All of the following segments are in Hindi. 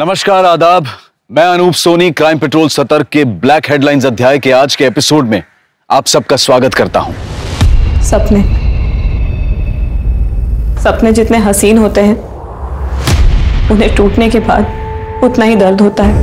नमस्कार, आदाब। मैं अनूप सोनी क्राइम पेट्रोल सतर्क के ब्लैक हेडलाइंस अध्याय के आज के एपिसोड में आप सबका स्वागत करता हूं। सपने जितने हसीन होते हैं, उन्हें टूटने के बाद उतना ही दर्द होता है।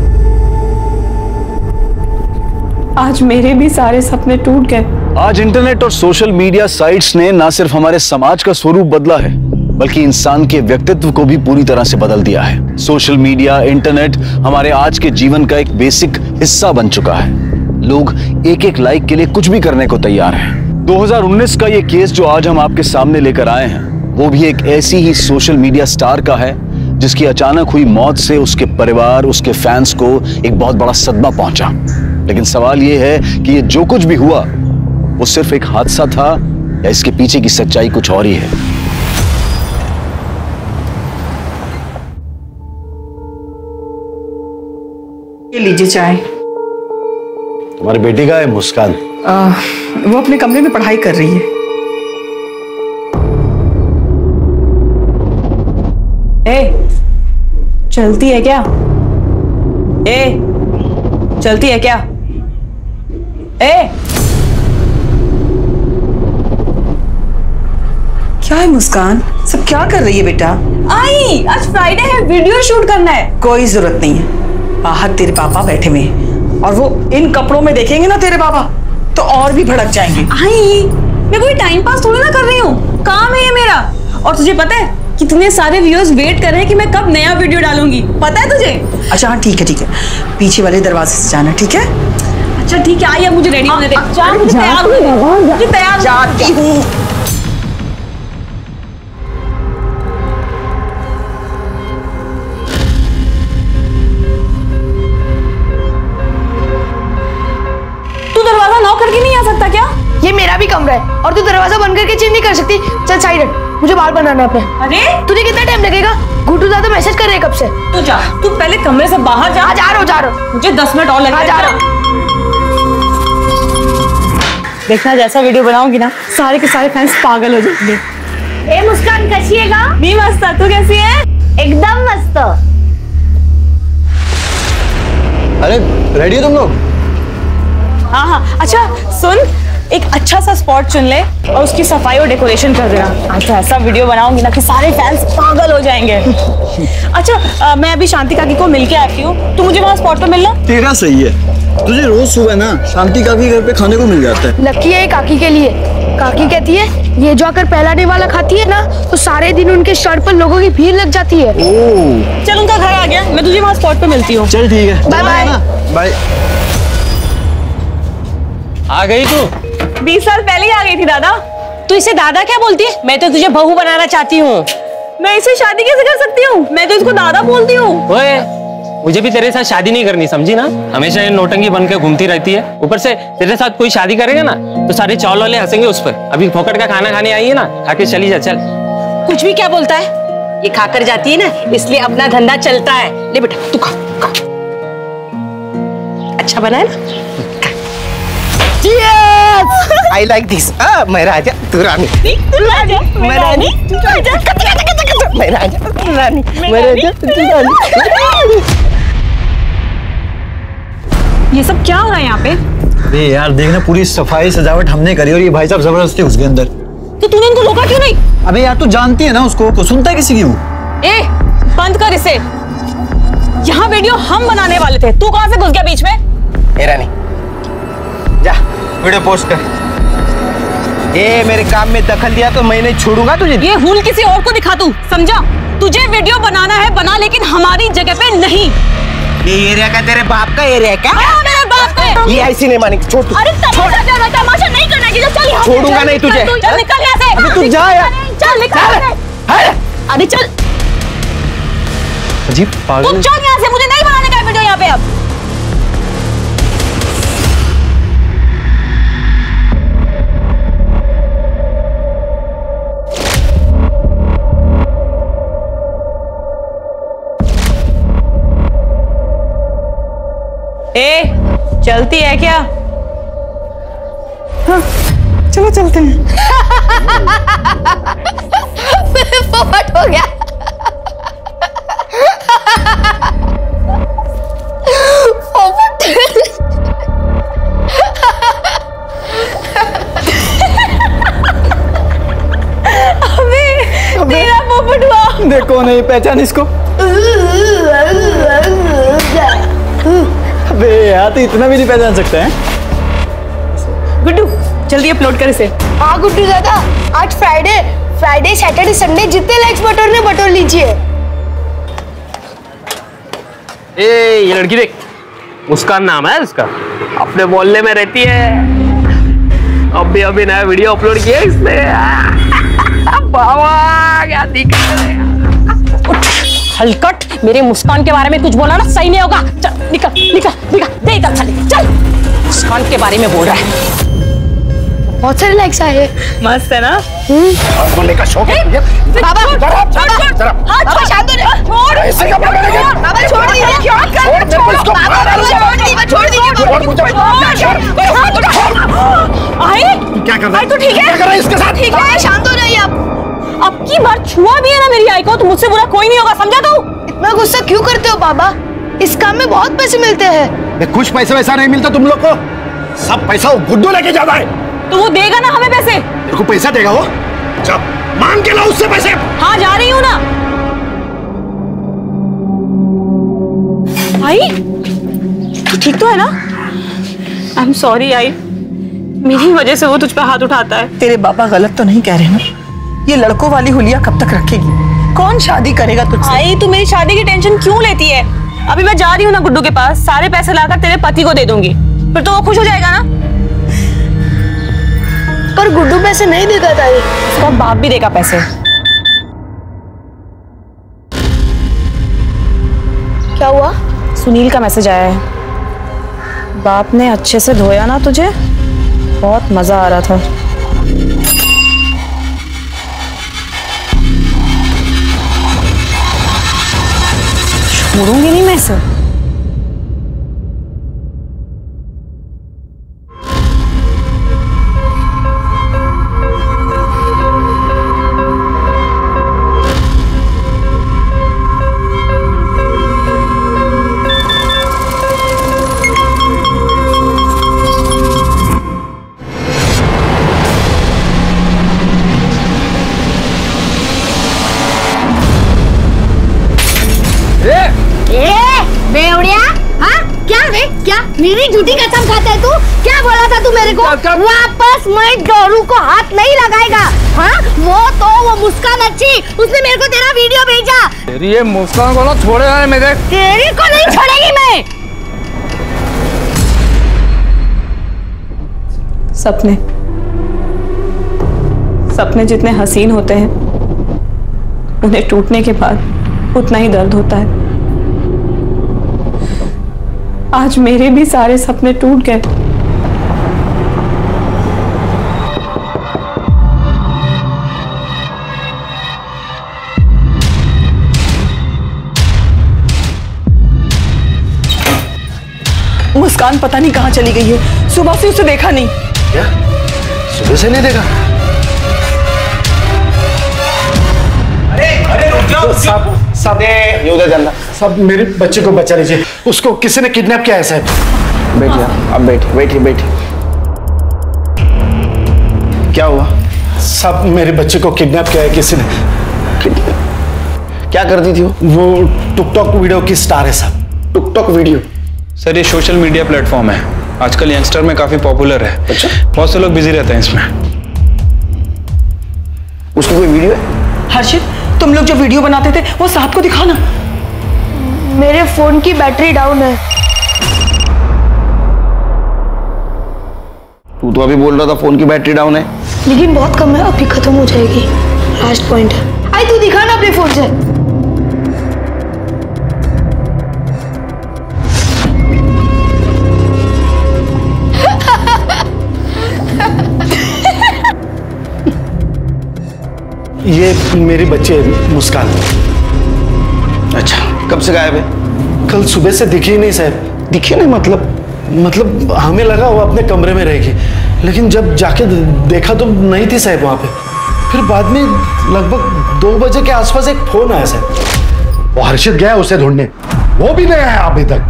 आज मेरे भी सारे सपने टूट गए। आज इंटरनेट और सोशल मीडिया साइट्स ने ना सिर्फ हमारे समाज का स्वरूप बदला है, बल्कि इंसान के व्यक्तित्व को भी पूरी तरह से बदल दिया है। सोशल मीडिया, इंटरनेट हमारे आज के जीवन का एक बेसिक हिस्सा बन चुका है। लोग एक एक लाइक के लिए कुछ भी करने को तैयार हैं। 2019 का ये केस जो आज हम आपके सामने लेकर आए हैं, वो भी एक ऐसी ही सोशल मीडिया स्टार का है जिसकी अचानक हुई मौत से उसके परिवार, उसके फैंस को एक बहुत बड़ा सदमा पहुंचा। लेकिन सवाल ये है कि ये जो कुछ भी हुआ वो सिर्फ एक हादसा था या इसके पीछे की सच्चाई कुछ और ही है। लीजिए चाय। तुम्हारी बेटी का है मुस्कान? वो अपने कमरे में पढ़ाई कर रही है। ए, चलती है क्या? ए, चलती है क्या? ए, क्या है मुस्कान, सब क्या कर रही है बेटा? आई, आज फ्राइडे है, वीडियो शूट करना है। कोई जरूरत नहीं है, बाहर तेरे पापा बैठे हुए हैं और वो इन कपड़ों में देखेंगे ना तेरे पापा तो और भी भड़क जाएंगे। आई, मैं कोई टाइम पास थोड़ी ना कर रही हूँ, काम है ये मेरा। और तुझे पता है कितने सारे व्यूअर्स वेट कर रहे हैं कि मैं कब नया वीडियो डालूंगी, पता है तुझे? अच्छा हाँ, ठीक है ठीक है, पीछे वाले दरवाजे से जाना, ठीक है? अच्छा ठीक है, आई अब मुझे रेडी होने दे, तैयार जाती हूँ। और तू दरवाजा बंद करके चेंज नहीं कर सकती? चल साइड हट, मुझे बाल बनाना है अपने। अरे तुझे कितना टाइम लगेगा? गुड्डू दादा मैसेज कर रहे हैं कब से। तू जा, तू पहले कमरे से बाहर जा। जा रहा हूं। मुझे 10 मिनट और लगेगा। जा रहा हूं। देखना, जैसा वीडियो बनाऊंगी ना सारे के सारे फैंस पागल हो जाएंगे। ए मुस्कान, कैसी है? मैं मस्त, तू कैसी है? एकदम मस्त। अरे रेडी हो तुम लोग? हाँ हाँ। अच्छा सुन, एक अच्छा सा स्पॉट चुन ले और उसकी सफाई और डेकोरेशन कर देना। अच्छा ऐसा वीडियो बनाऊंगी ना कि सारे फैंस पागल हो जाएंगे। अच्छा मैं अभी शांति काकी को मिलके आती हूँ, तू मुझे वहाँ स्पॉट पर मिलना। तेरा सही है, तुझे रोज सुबह ना शांति काकी घर पे खाने को मिल जाता है। लकी है काकी के लिए। काकी कहती है ये जो आकर पहलाने वाला खाती है ना तो सारे दिन उनके शर्ट पर लोगों की भीड़ लग जाती है। चल उनका घर आ गया, मैं तुझे वहाँ स्पॉट पर मिलती हूँ। चल ठीक है, बाय बाय। आ गई तू? 20 साल पहले ही आ गई थी दादा। तू इसे दादा क्या बोलती है? मैं तो तुझे बहू बनाना चाहती हूँ। मैं इससे शादी कैसे कर सकती हूँ? मैं तो इसको दादा बोलती हूँ। ओए, मुझे भी तेरे साथ शादी नहीं करनी, समझी ना? हमेशा ये नौटंकी बनकर घूमती रहती है, ऊपर से तेरे साथ कोई शादी करेगा ना तो सारे चावल वाले हंसेंगे उस पर। अभी फोकट का खाना खाने आई है ना, खाके चली जा। चल कुछ भी क्या बोलता है, ये खाकर जाती है ना इसलिए अपना धंधा चलता है। ले बेटा तू खा, अच्छा बना है ना? Yes, I like this. Ah, मैं राजा, तू रानी। ये सब क्या हो रहा है यहाँ पे? अरे यार देखना, पूरी सफाई सजावट हमने करी और ये भाई साहब जबरदस्ती उसके अंदर। तो तूने उनको रोका क्यों नहीं? अबे यार तू जानती है ना उसको, तो सुनता है किसी की वो? ए बंद कर इसे, यहाँ वीडियो हम बनाने वाले थे, तू कहाँ से घुस गया बीच में? ए रानी जा, वीडियो पोस्ट कर। ये मेरे काम में दखल दिया तो मैं नहीं छोड़ूंगा तुझे। ये हुल किसी और को दिखा तू, समझा? तुझे वीडियो बनाना है बना, लेकिन हमारी जगह पे नहीं। ये एरिया का तेरे बाप का एरिया है क्या? हाँ, मेरे बाप का है। ये ऐसी नहीं मानेगी, छोड़ तू। अरे तमाशा नहीं करना चाहिए, चल यहां। छोड़ूंगा नहीं तुझे, चल निकल यहां से। अबे तू जा यार, चल निकल। अरे चल, अजीब पागल। तू चल यहां से, मुझे नहीं बनाने का वीडियो यहां पे। अब ए चलती है क्या? हाँ, चलो चलते हैं। हो गया। इसको नहीं पहचान इसको। अबे यार तो इतना भी नहीं पहचान सकते हैं। गुड्डू जल्दी अपलोड कर इसे। हाँ गुड्डू दादा आज फ्राइडे, फ्राइडे सैटरडे संडे जितने लाइक्स बटोरने बटोर लीजिए। ए ये लड़की देख, उसका नाम है उसका, अपने मोहल्ले में रहती है, अभी अभी नया वीडियो अपलोड किया इसने। क्या दिख रहा है हलकट, मेरे मुस्कान के बारे में कुछ बोला ना सही नहीं होगा। चल निकल निकल निकल देख खाली, चल मुस्कान के बारे में बोल रहा है। बहुत सारे लाइक्स आए, मस्त है ना। और बोलने का शौक है बाबा। छोड़ शांत हो जा, छोड़ ऐसे क्या करेंगे बाबा। छोड़ दीजिए क्या कर, छोड़ दीजिए बाबा, छोड़। आए क्या कर रहा है तू? ठीक है क्या कर रहा है इसके साथ? ठीक है शांत हो जाइए आप। अब की बार छुआ भी है ना मेरी आई को तो मुझसे बुरा कोई नहीं होगा, समझा तू? इतना गुस्सा क्यों करते हो बाबा? इस काम में बहुत पैसे मिलते हैं। कुछ पैसे वैसा नहीं मिलता तुम लोग को, सब पैसा वो गुड्डू लेके जाता है। तो वो देगा ना हमें पैसे? तेरे को पैसा देगा वो? अच्छा मांग के लाओ उससे पैसे। हाँ जा रही हूँ ना। आई तू ठीक तो है ना? आई एम सॉरी आई, मेरी वजह से वो तुझ पे हाथ उठाता है। तेरे पापा गलत तो नहीं कह रहे ना? ये लड़कों वाली हुलिया कब तक रखेगी? कौन शादी करेगा तुझसे? आई तू मेरी शादी की टेंशन क्यों लेती है? अभी मैं जा रही हूँ ना गुड्डू के पास, सारे पैसे लाकर तेरे पति को दे दूंगी, फिर तो वो खुश हो जाएगा ना। पर गुड्डू पैसे नहीं देगा ताई। उसका बाप भी देगा पैसे। क्या हुआ? सुनील का मैसेज आया है। बाप ने अच्छे से धोया ना तुझे, बहुत मजा आ रहा था। छोड़ूंगी नहीं मैं इसे। मेरी झूठी कसम खाता है तू? क्या बोला था तू मेरे को? वापस मैं डोरू को हाथ नहीं लगाएगा। हाँ वो मुस्कान अच्छी, उसने मेरे को तेरा वीडियो भेजा। तेरी ये मुस्कान को ना छोड़े है मेरे। तेरी को नहीं छोड़ेगी मैं। सपने सपने जितने हसीन होते हैं उन्हें टूटने के बाद उतना ही दर्द होता है। आज मेरे भी सारे सपने टूट गए। मुस्कान पता नहीं कहाँ चली गई है, सुबह से उसे देखा नहीं। क्या? सुबह से नहीं देखा? अरे अरे रुक जाओ साहब, सब उधर जाना, सब मेरे बच्चे को बचा लीजिए, उसको किसी ने किडनैप किया है साहब। बैठिए अब, बैठिए बैठिए बैठिए। क्या हुआ? सब मेरे बच्चे को किडनैप किया है किसी ने। क्या करती थी वो? टिकटॉक वीडियो की स्टार है साहब। TikTok video? सर ये सोशल मीडिया प्लेटफॉर्म है, आजकल यंगस्टर में काफी पॉपुलर है। अच्छा? बहुत से लोग बिजी रहते हैं इसमें। उसकी कोई वीडियो है? हर्षित तुम लोग जो वीडियो बनाते थे वो साहब को दिखाना। मेरे फोन की बैटरी डाउन है। तू तो अभी बोल रहा था फोन की बैटरी डाउन है। लेकिन बहुत कम है, अभी खत्म हो जाएगी, लास्ट पॉइंट है। आई तू दिखाना अपने फोन से। ये मेरे बच्चे मुस्कान। अच्छा कब से गायब है? कल सुबह से दिखी नहीं साहब। दिखी नहीं मतलब हमें लगा वो अपने कमरे में रहेगी, लेकिन जब जाके देखा तो नहीं थी साहब वहाँ पे। फिर बाद में लगभग 2 बजे के आसपास एक फोन आया साहब। वो हर्षित गया उसे ढूंढने, वो भी नहीं आया अभी तक।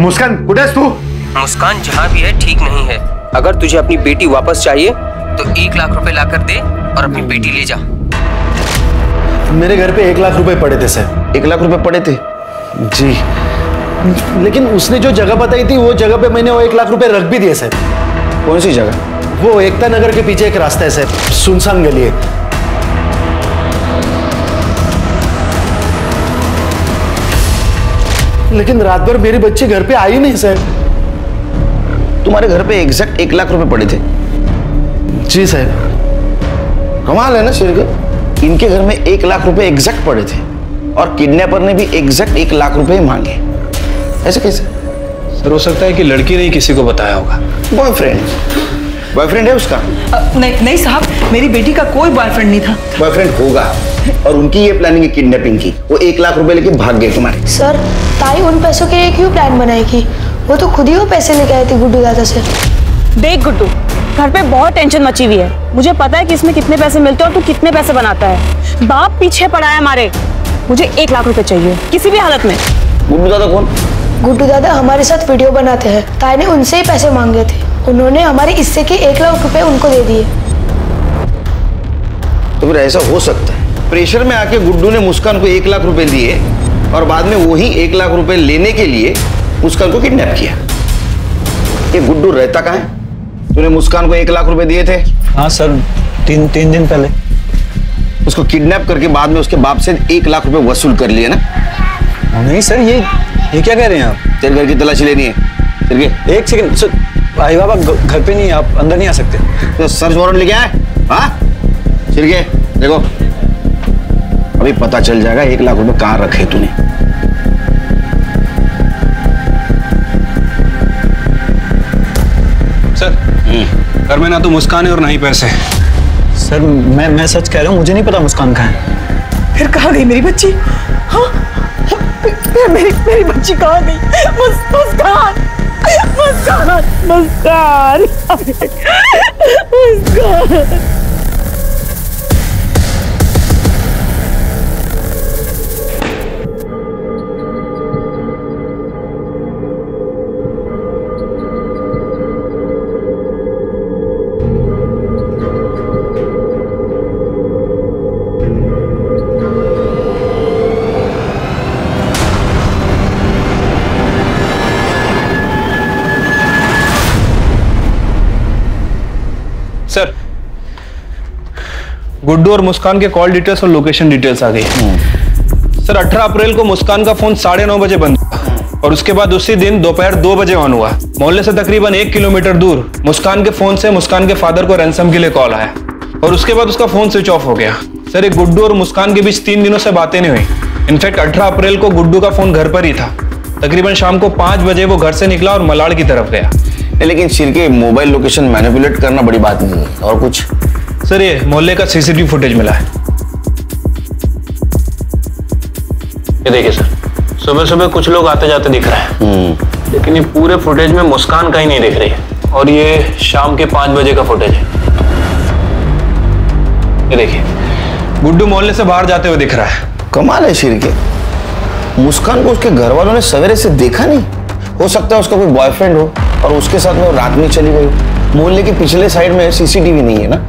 मुस्कान, बुढ़े तू? मुस्कान जहाँ भी है ठीक नहीं है। अगर तुझे अपनी बेटी वापस चाहिए तो 1 लाख रुपए लाकर दे और अपनी बेटी ले जा। मेरे घर पे 1 लाख रुपए पड़े थे सर। 1 लाख रुपए पड़े थे जी, लेकिन उसने जो जगह बताई थी वो जगह पे मैंने वो 1 लाख रुपए रख भी दिए सर। कौन सी जगह? वो एकता नगर के पीछे एक रास्ता है सर, सुनसान गली है। लेकिन रात भर मेरे बच्चे घर पे आए ही नहीं सर। तुम्हारे घर पे एग्जैक्ट 1 लाख रुपए पड़े थे? जी सर। कमाल है ना शेरगढ़, इनके घर में 1 लाख रुपए एग्जैक्ट पड़े थे और किडनैपर ने भी एग्जैक्ट 1 लाख रुपए मांगे। ऐसे कैसे सर? हो सकता है कि लड़की ने किसी को बताया होगा। बॉयफ्रेंड है उसका? नहीं साहब, मेरी बेटी का कोई बॉयफ्रेंड नहीं था। बॉयफ्रेंड होगा और उनकी ये प्लानिंग है किडनैपिंग की। वो 1 लाख रुपए लेके भाग गए तुम्हारे। सर ताई उन पैसों के लिए क्यों प्लान बनाएगी? वो तो खुद ही वो पैसे लेके आए थे गुड्डू दादा से। देख गुड्डू, घर पे बहुत टेंशन मची हुई है। मुझे पता है कि इसमें कितने पैसे मिलते हैं और तू कितने पैसे बनाता है। बाप पीछे पड़ा है हमारे। मुझे 1 लाख रुपए चाहिए किसी भी हालत में। गुड्डू दादा कौन? गुड्डू दादा हमारे साथ वीडियो बनाते हैं। ताई ने उनसे ही पैसे मांगे थे, उन्होंने हमारे हिस्से के 1 लाख रुपए उनको दे दिए। तो फिर ऐसा हो सकता है प्रेशर में आके गुड्डू ने मुस्कान को 1 लाख रुपए दिए और बाद में वही 1 लाख रुपए लेने के लिए मुस्कान को किडनैप किया। ये गुड्डू रहता कहाँ है? तूने मुस्कान को 1 लाख रुपए दिए थे? हाँ सर, तीन दिन पहले। उसको किडनैप करके बाद में उसके बाप से 1 लाख रुपए वसूल कर लिए ना? नहीं सर, ये क्या कह रहे हैं आप? तेरे घर की तलाशी लेनी है। चल गए। 1 सेकंड सर, आई बाबा घर पे नहीं, आप अंदर नहीं आ सकते। तो सर्च वारंट लेके आए? हाँ चल गए। देखो अभी पता चल जाएगा 1 लाख रुपए कहाँ रखे तूने। सर घर में ना तो मुस्कान है और ना ही पैसे। सर मैं सच कह रहा हूँ, मुझे नहीं पता मुस्कान कहाँ है। फिर कहाँ गई मेरी बच्ची? हाँ मेरी बच्ची कहाँ गई? मुस्कान। गुड्डू और मुस्कान के कॉल डिटेल्स और लोकेशन डिटेल्स आ गई। सर 18 अप्रैल को मुस्कान का फोन 9:30 बजे बंद हुआ और उसके बाद उसी दिन दोपहर 2 बजे ऑन हुआ। मोहल्ले से तकरीबन 1 किलोमीटर दूर मुस्कान के फोन से मुस्कान के फादर को रैंसम के लिए कॉल आया और उसके बाद उसका फोन स्विच ऑफ हो गया। सर एक गुड्डू और मुस्कान के बीच 3 दिनों से बातें नहीं हुई। इनफैक्ट 18 अप्रैल को गुड्डू का फोन घर पर ही था। तकरीबन शाम को 5 बजे वो घर से निकला और मलाड़ की तरफ गया। लेकिन शिरके मोबाइल लोकेशन मैनिपुलेट करना बड़ी बात नहीं है। और कुछ सर, ये मोहल्ले का सीसीटीवी फुटेज मिला है। ये देखिए सर, सुबह सुबह कुछ लोग आते जाते दिख रहे हैं, लेकिन ये पूरे फुटेज में मुस्कान कहीं नहीं दिख रही है। और ये शाम के 5 बजे का फुटेज है। ये देखिए गुड्डू मोहल्ले से बाहर जाते हुए दिख रहा है। कमाल है शिरके, मुस्कान को उसके घर वालों ने सवेरे से देखा नहीं। हो सकता है उसका कोई बॉयफ्रेंड हो और उसके साथ में वो रात में चली गई। मोहल्ले के पिछले साइड में सीसीटीवी नहीं है ना,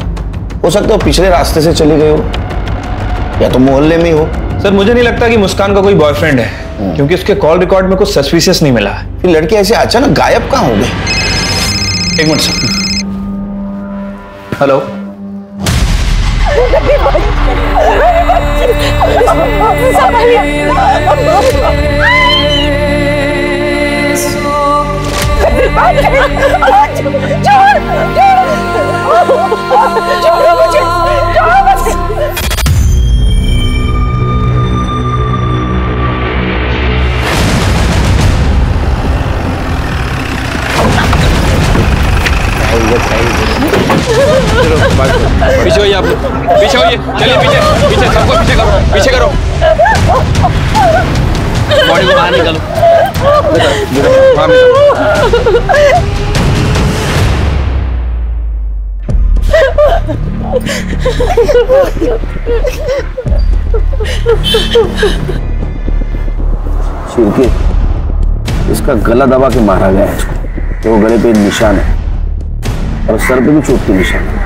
हो सकता है पिछले रास्ते से चली गई हो या तो मोहल्ले में हो। सर मुझे नहीं लगता कि मुस्कान का कोई बॉयफ्रेंड है, क्योंकि उसके कॉल रिकॉर्ड में कुछ सस्पिशियस नहीं मिला। फिर लड़के ऐसे अचानक गायब कहाँ हो गए? 1 मिनट सर। हेलो पीछे होइए आप, पीछे होइए, चलिए पीछे पीछे, सबको पीछे करो, पीछे करो, बॉडी को बाहर निकालो। शिरके इसका गला दबा के मारा गया है। इसको तो गले पे निशान है और सर पे भी चोट के निशान है।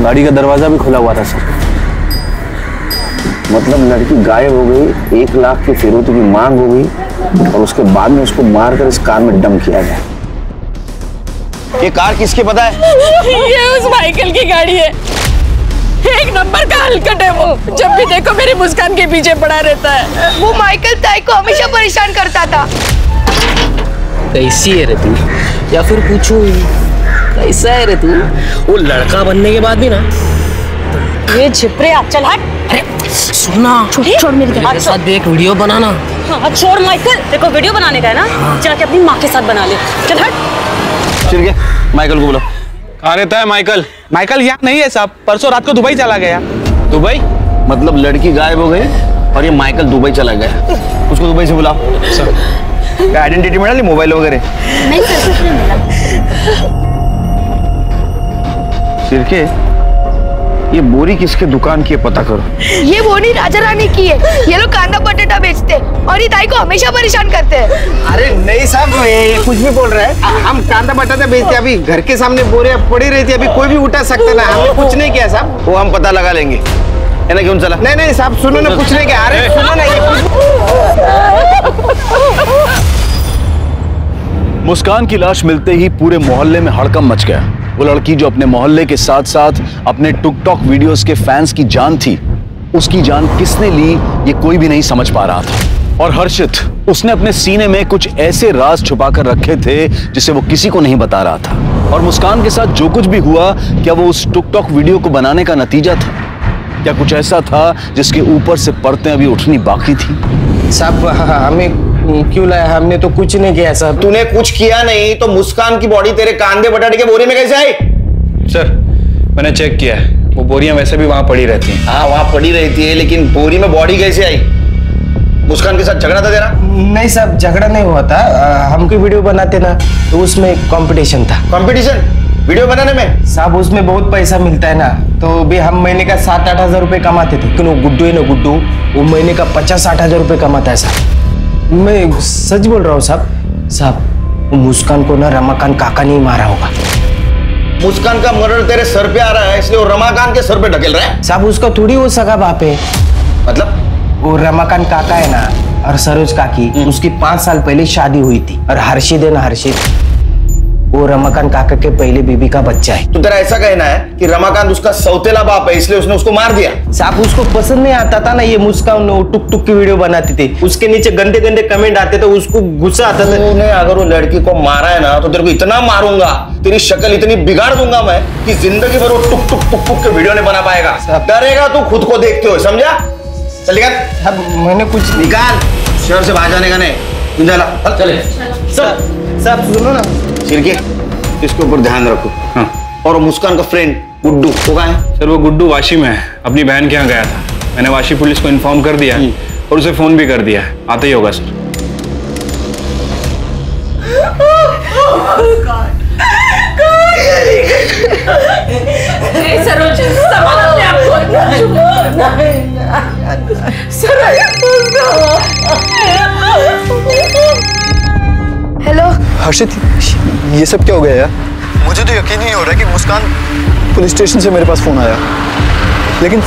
गाड़ी का दरवाजा भी खुला हुआ था सर। मतलब लड़की गायब हो गई, 1 लाख की फिरौती की मांग हो गई और उसके बाद में उसको मारकर इस कार में डंप किया गया। ये कार किसकी पता है? ये उस माइकल की गाड़ी है। एक नंबर का हलकट है वो। जब भी देखो मेरी मुस्कान के पीछे पड़ा रहता है। वो माइकल ताई को हमेशा परेशान करता था। कैसी है रे तू? या फिर पूछूं कैसा है रे तू? वो लड़का बनने के बाद भी ना ये छिपरे। आप चल हट। अरे सुना छोड़ मेरे साथ भी एक वीडियो बनाना। हाँ छोड़ माइकल, देखो वीडियो बनाने का है ना, जाके अपनी माँ के साथ बना ले। चल हट। माइकल को बोलो। कहाँ रहता है माइकल? माइकल यहाँ नहीं है साहब, परसों रात को दुबई चला गया। दुबई? मतलब लड़की गायब हो गई और ये माइकल दुबई चला गया। उसको दुबई से बुलाओ। सर क्या आइडेंटिटी मिला? नहीं मोबाइल वगैरह? नहीं सर कुछ नहीं मिला। सिरके ये बोरी किसके दुकान की है पता करो। ये बोरी राजा रानी की है। ये लोग कांदा बटेटा बेचते और ये ताई को हमेशा परेशान करते हैं। अरे नहीं साहब ये कुछ भी बोल रहा है। हम कांदा बटेटा बेचते, अभी घर के सामने बोरियां पड़ी रही थी, अभी कोई भी उठा सकता ना। हमने कुछ नहीं किया साहब। वो हम पता लगा लेंगे है ना। क्यों चला? नहीं नहीं साहब सुनो ना, कुछ नहीं किया। अरे सुनो ना। मुस्कान की लाश मिलते ही पूरे मोहल्ले में हड़कंप मच गया। वो लड़की जो अपने मोहल्ले के साथ साथ अपने टिकटॉक वीडियोस के फैंस की जान थी, उसकी जान किसने ली ये कोई भी नहीं समझ पा रहा था। और हर्षित, उसने अपने सीने में कुछ ऐसे राज छुपाकर रखे थे जिसे वो किसी को नहीं बता रहा था। और मुस्कान के साथ जो कुछ भी हुआ, क्या वो उस टिकटॉक वीडियो को बनाने का नतीजा था? क्या कुछ ऐसा था जिसके ऊपर से परतें अभी उठनी बाकी थी? साहब हमें क्यों लाया? हमने तो कुछ नहीं किया सर। तूने कुछ किया नहीं तो मुस्कान की बॉडी तेरे कांधे बटाटे के बोरी में कैसे आई? सर मैंने चेक किया है, वो बोरियां वैसे भी वहां पड़ी रहती हैं। हाँ वहां पड़ी रहती है, लेकिन बोरी में बॉडी कैसे आई? मुस्कान के साथ झगड़ा था तेरा? नहीं साहब झगड़ा नहीं हुआ था। हम कोई वीडियो बनाते ना तो उसमें कॉम्पिटिशन था। कॉम्पिटिशन वीडियो बनाने में? साहब उसमें बहुत पैसा मिलता है ना, तो भी हम महीने का 7-8 हज़ार रुपए कमाते थे। क्यों गुड्डू है ना गुड्डू, वो महीने का 50-60 हज़ार रुपए कमाता है साहब। मैं सच बोल रहा हूँ साहब। साहब मुस्कान को ना रमाकांत काका नहीं मारा होगा। मुस्कान का मर्डर तेरे सर पे आ रहा है इसलिए वो रमाकांत के सर पे ढकेल रहा है। साहब उसका थोड़ी वो सगा बाप है। मतलब वो रमाकांत काका है ना और सरोज काकी, उसकी 5 साल पहले शादी हुई थी। और हर्षित है ना हर्षित, वो रमाकांत काका के पहले बीबी का बच्चा है। तो तेरा ऐसा कहना है कि रमाकांत उसका सौतेला बाप है इसलिए उसने उसको मार दिया? साहब उसको पसंद नहीं आता था ना ये मुस्कान टुक टुक की वीडियो बनाती थी, उसके नीचे गंदे गंदे कमेंट आते थे, उसको गुस्सा आता था। तूने अगर वो लड़की को मारा है ना तो तेरे को इतना मारूंगा, तेरी शक्ल इतनी बिगाड़ दूंगा मैं कि जिंदगी भर वो टुक टुक टुक टुक के वीडियो नहीं बना पाएगा। डरेगा तू खुद को देखते हो, समझा? चलेगा साहब मैंने कुछ निकाल शहर से बाहर जाने का नहीं। चले सर। साहब सुनो ना सिरके, इसके ऊपर ध्यान रखो। और मुस्कान का फ्रेंड गुड्डू वो कहाँ है? सर वो गुड्डू वाशी में है, अपनी बहन के यहाँ गया था। मैंने वाशी पुलिस को इन्फॉर्म कर दिया और उसे फोन भी कर दिया, आता ही होगा सर। हेलो हर्षित, ये सब क्या हो गया यार? मुझे तो यकीन नहीं हो रहा कि मुस्कान पुलिस स्टेशन से मेरे पास फोन आया, लेकिन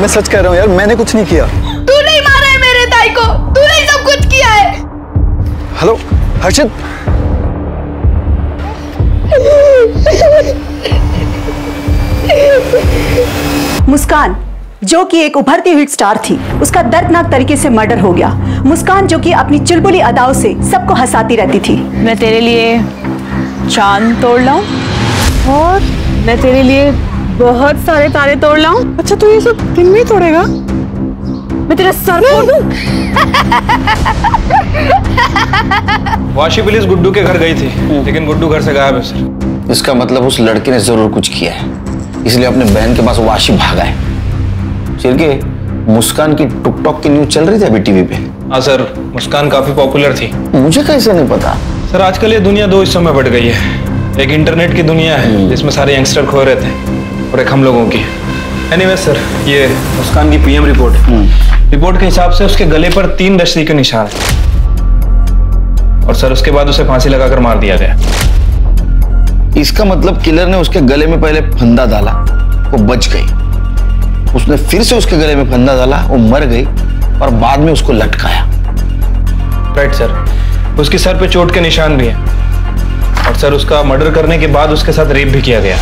मैं सच कह रहा हूँ यार, मैंने कुछ नहीं किया। तू नहीं मारा है मेरे ताई को, तूने सब कुछ किया है। हेलो हर्षित, मुस्कान जो कि एक उभरती हुई स्टार थी, उसका दर्दनाक तरीके से मर्डर हो गया। मुस्कान जो कि अपनी चुलबुली अदाओं से सबको हंसाती रहती थी। मैं तेरे लिए चांद तोड़ लाऊं और मैं तेरे लिए बहुत सारे तारे तोड़ लाऊं। अच्छा तू ये सब दिन में ही तोड़ेगा? मैं तेरा सर तोड़ दूं। वाशी पुलिस गुड्डू के घर गई थी, लेकिन गुड्डू घर से गायब है सर। इसका मतलब उस लड़के ने जरूर कुछ किया है, इसलिए अपने बहन के पास वाशी भागा है। चिरके मुस्कान की टिकटॉक की न्यूज चल रही थी अभी टीवी पे। हाँ सर मुस्कान काफी पॉपुलर थी। मुझे कैसे नहीं पता सर? आजकल ये दुनिया 2 हिस्सों में बढ़ गई है, एक इंटरनेट की दुनिया है जिसमें सारे यंगस्टर खो रहे थे और एक हम लोगों की। एनीवे सर ये मुस्कान की पीएम रिपोर्ट के हिसाब से उसके गले पर 3 रस्सी के निशान है और सर उसके बाद उसे फांसी लगाकर मार दिया गया। इसका मतलब किलर ने उसके गले में पहले फंदा डाला वो बच गई। उसने फिर से उसके गले में फंदा डाला, वो मर गई और बाद में उसको लटकाया। राइट सर, उसके सर पे चोट के निशान भी हैं। और सर, उसका मर्डर करने के बाद उसके साथ रेप भी किया गया।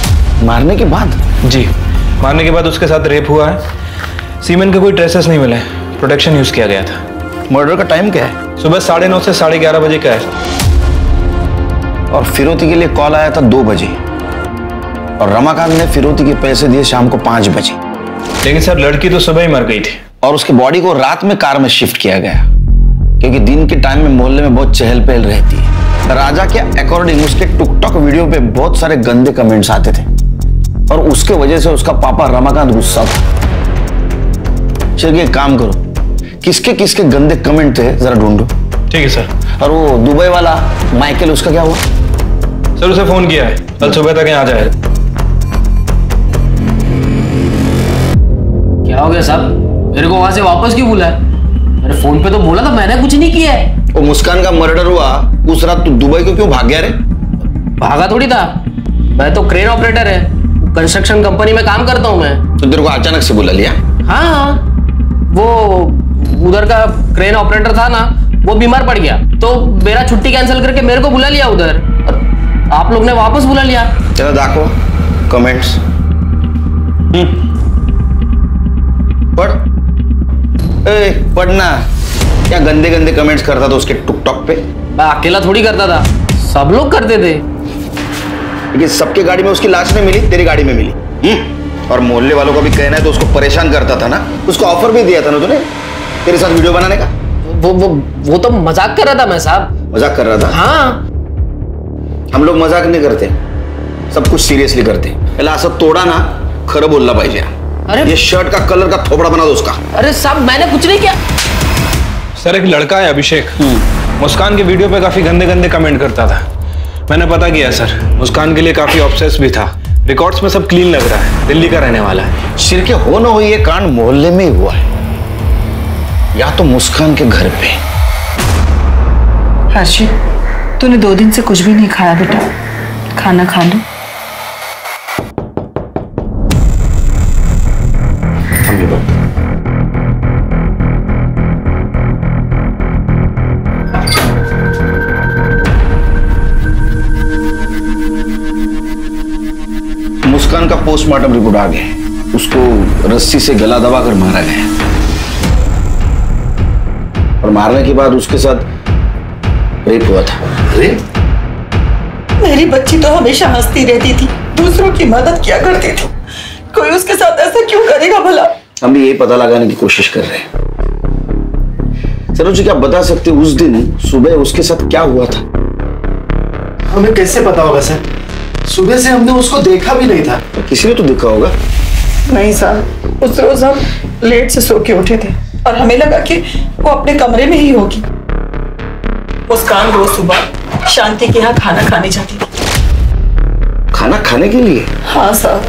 मारने के बाद? जी, मारने के बाद उसके साथ रेप हुआ है। सीमेन के कोई ट्रेसेस नहीं मिले, प्रोटेक्शन यूज किया गया था। मर्डर का टाइम क्या है? सुबह 9:30 से 11:30 बजे का है। और फिरौती के लिए कॉल आया था 2 बजे और रमाकांत ने फिरौती के पैसे दिए शाम को 5 बजे। लेकिन सर, लड़की तो सुबह ही मर गई थी। और उसकी बॉडी को रात में कार में शिफ्ट किया गया क्योंकि दिन के टाइम में मोहल्ले में बहुत चहल पहल रहती है। राजा के अकॉर्डिंग उसके टिकटॉक वीडियो पे बहुत सारे गंदे कमेंट्स आते थे और उसके वजह से उसका पापा रमाकांत गुस्सा था। चलिए काम करो, किसके किसके गंदे कमेंट थे जरा ढूंढो। ठीक है सर। और वो दुबई वाला माइकल, उसका क्या हुआ? सर, उसे फोन किया है, कल सुबह तक यहाँ आ जाए। क्या हो गया साहब, मेरे को वहां से वापस क्यों बोला है? अरे फोन पे तो बोला था मैंने, कुछ नहीं किया है। वो मुस्कान का मर्डर हुआ उस रात तू दुबई को क्यों भाग गया रे? भागा थोड़ी था मैं, तो क्रेन ऑपरेटर है, कंस्ट्रक्शन कंपनी में काम करता हूँ मैं। तो तेरे को अचानक से बुला लिया? हाँ, वो उधर का क्रेन ऑपरेटर था ना, वो बीमार पड़ गया तो मेरा छुट्टी कैंसिल करके मेरे को बुला लिया उधर। आप लोग ने वापस बुला लिया। चलो देखो कमेंट्स, पढ़ना। क्या गंदे गंदे कमेंट्स करता था उसके टिकटॉक पे? मैं अकेला थोड़ी करता था, सब लोग करते थे। लेकिन सबके गाड़ी में उसकी लाश नहीं मिली, तेरी गाड़ी में मिली। और मोहल्ले वालों का भी कहना है तो उसको परेशान करता था ना, उसको ऑफर भी दिया था ना तूने तेरे साथ वीडियो बनाने का। वो तो मजाक कर रहा था मैं साहब। मजाक कर रहा था? हाँ, हम लोग मजाक नहीं करते, सब कुछ सीरियसली करते। पहले असर तोड़ा ना, खरब बोलना पाहिजे। अरे ये शर्ट का कलर का थोपड़ा बना दो उसका। अरे साहब, मैंने कुछ नहीं किया। सर, एक लड़का है अभिषेक, मुस्कान के वीडियो पे काफी गंदे गंदे कमेंट करता था। मैंने पता किया सर, मुस्कान के लिए काफी ऑब्सेस भी था। रिकॉर्ड्स में सब क्लीन लग रहा है, दिल्ली का रहने वाला है। सिर के हो ना हो, ये कांड मोहल्ले में ही हुआ है, या तो मुस्कान के घर पे। हर्षित, तूने 2 दिन से कुछ भी नहीं खाया बेटा, खाना खा लो। मुस्कान का पोस्टमार्टम रिपोर्ट आ गया। उसको रस्सी से गला दबाकर मारा गया और मारने के बाद उसके साथ रेप हुआ था। रेप? मेरी बच्ची तो हमेशा हंसती रहती थी, दूसरों की मदद क्या करती थी, कोई उसके साथ ऐसा क्यों करेगा भला? हम भी ये पता लगाने की कोशिश कर रहे हैं। सरोज जी, क्या बता सकते उस दिन सुबह उसके साथ क्या हुआ था? हमें कैसे पता होगा सर, सुबह से हमने उसको देखा भी नहीं था। किसी ने तो देखा होगा। नहीं सर, उस रोज हम लेट से सो के उठे थे और हमें लगा कि वो अपने कमरे में ही होगी। मुस्कान रोज सुबह शांति के यहाँ खाना खाने जाती थी। खाना खाने के लिए? हाँ सर,